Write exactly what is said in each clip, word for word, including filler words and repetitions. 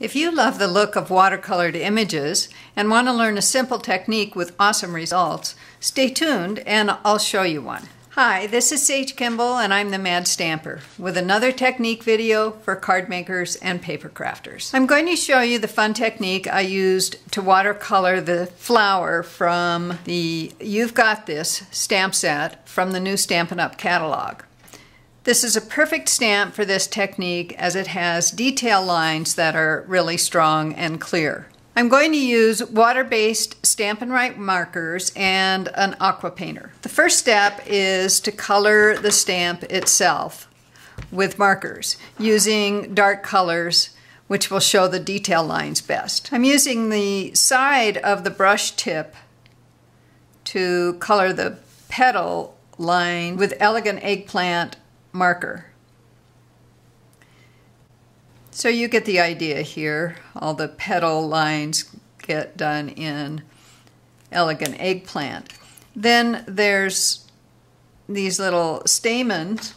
If you love the look of watercolored images and want to learn a simple technique with awesome results, stay tuned and I'll show you one. Hi, this is Sage Kimball and I'm the Mad Stamper with another technique video for card makers and paper crafters. I'm going to show you the fun technique I used to watercolor the flower from the You've Got This stamp set from the new Stampin' Up! Catalog. This is a perfect stamp for this technique as it has detail lines that are really strong and clear. I'm going to use water-based Stampin' Write markers and an Aqua Painter. The first step is to color the stamp itself with markers using dark colors which will show the detail lines best. I'm using the side of the brush tip to color the petal line with Elegant Eggplant marker. So you get the idea here. All the petal lines get done in Elegant Eggplant. Then there's these little stamens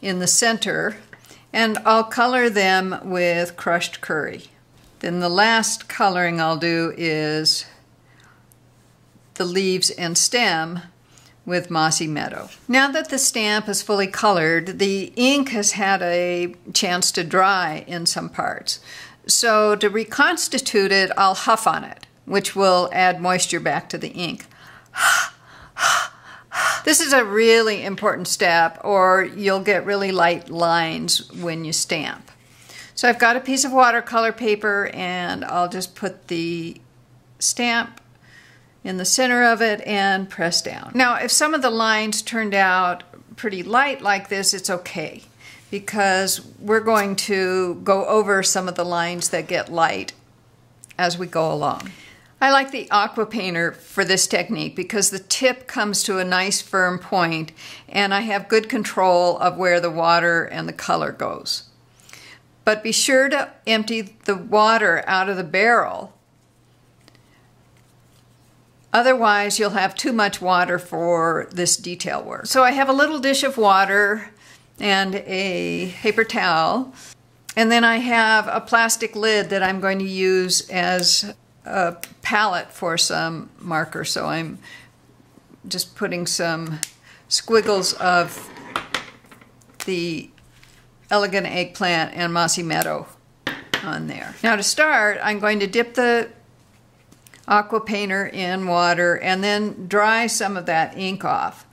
in the center, and I'll color them with Crushed Curry. Then the last coloring I'll do is the leaves and stem with Mossy Meadow. Now that the stamp is fully colored, the ink has had a chance to dry in some parts. So to reconstitute it, I'll huff on it, which will add moisture back to the ink. This is a really important step, or you'll get really light lines when you stamp. So I've got a piece of watercolor paper and I'll just put the stamp in the center of it and press down. Now, if some of the lines turned out pretty light like this, it's okay, because we're going to go over some of the lines that get light as we go along. I like the Aqua Painter for this technique because the tip comes to a nice firm point and I have good control of where the water and the color goes. But be sure to empty the water out of the barrel. Otherwise, you'll have too much water for this detail work. So I have a little dish of water and a paper towel, and then I have a plastic lid that I'm going to use as a palette for some marker. So I'm just putting some squiggles of the Elegant Eggplant and Mossy Meadow on there. Now to start, I'm going to dip the Aqua Painter in water and then dry some of that ink off.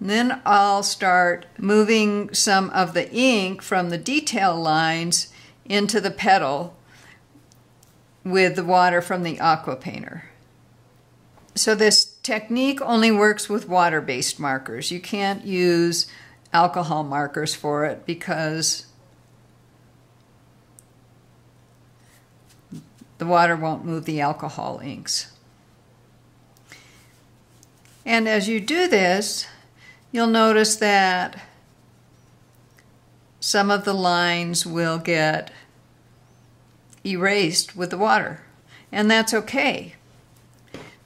And then I'll start moving some of the ink from the detail lines into the petal with the water from the Aqua Painter. So this technique only works with water-based markers. You can't use alcohol markers for it because the water won't move the alcohol inks. And as you do this, you'll notice that some of the lines will get erased with the water. And that's okay,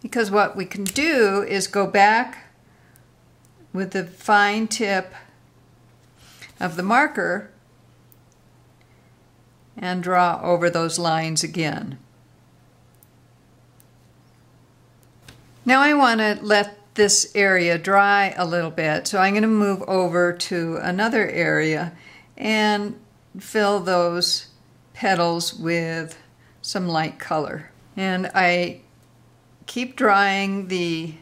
because what we can do is go back with the fine tip of the marker and draw over those lines again. Now I want to let this area dry a little bit, so I'm going to move over to another area and fill those petals with some light color. And I keep drying the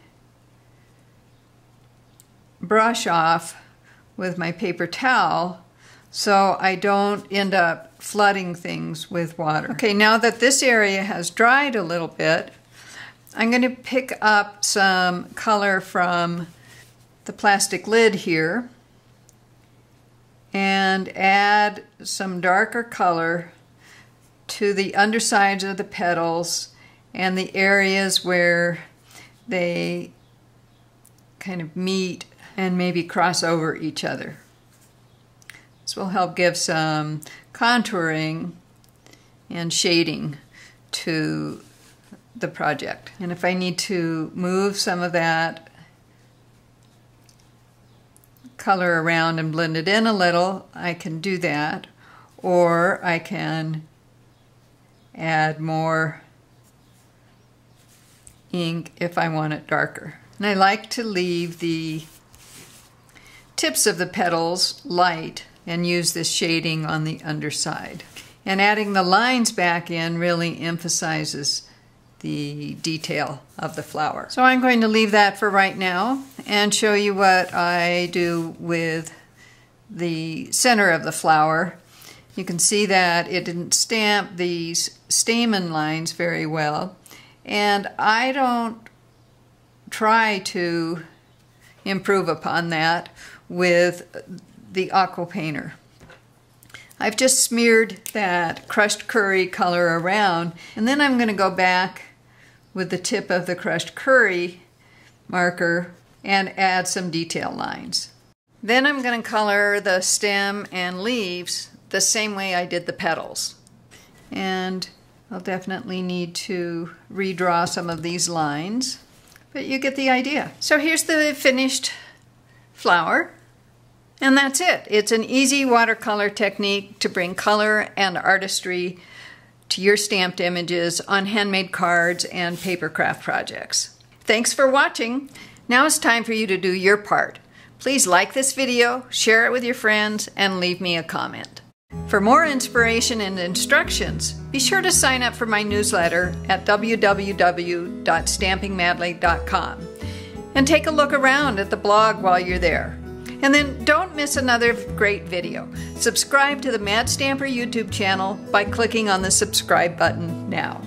brush off with my paper towel so I don't end up flooding things with water. Okay, now that this area has dried a little bit, I'm going to pick up some color from the plastic lid here and add some darker color to the undersides of the petals and the areas where they kind of meet and maybe cross over each other. This will help give some contouring and shading to the project. And if I need to move some of that color around and blend it in a little, I can do that. or I can add more ink if I want it darker. And I like to leave the tips of the petals light and use this shading on the underside. And adding the lines back in really emphasizes the detail of the flower. So I'm going to leave that for right now and show you what I do with the center of the flower. You can see that it didn't stamp these stamen lines very well, and I don't try to improve upon that with the Aqua Painter. I've just smeared that crushed curry color around, and then I'm going to go back with the tip of the crushed curry marker and add some detail lines. Then I'm going to color the stem and leaves the same way I did the petals. And I'll definitely need to redraw some of these lines, but you get the idea. So here's the finished flower. And that's it. It's an easy watercolor technique to bring color and artistry to your stamped images on handmade cards and paper craft projects. Thanks for watching. Now it's time for you to do your part. Please like this video, share it with your friends, and leave me a comment. For more inspiration and instructions, be sure to sign up for my newsletter at w w w dot stamping madly dot com and take a look around at the blog while you're there. And then don't miss another great video. Subscribe to the Mad Stamper YouTube channel by clicking on the subscribe button now.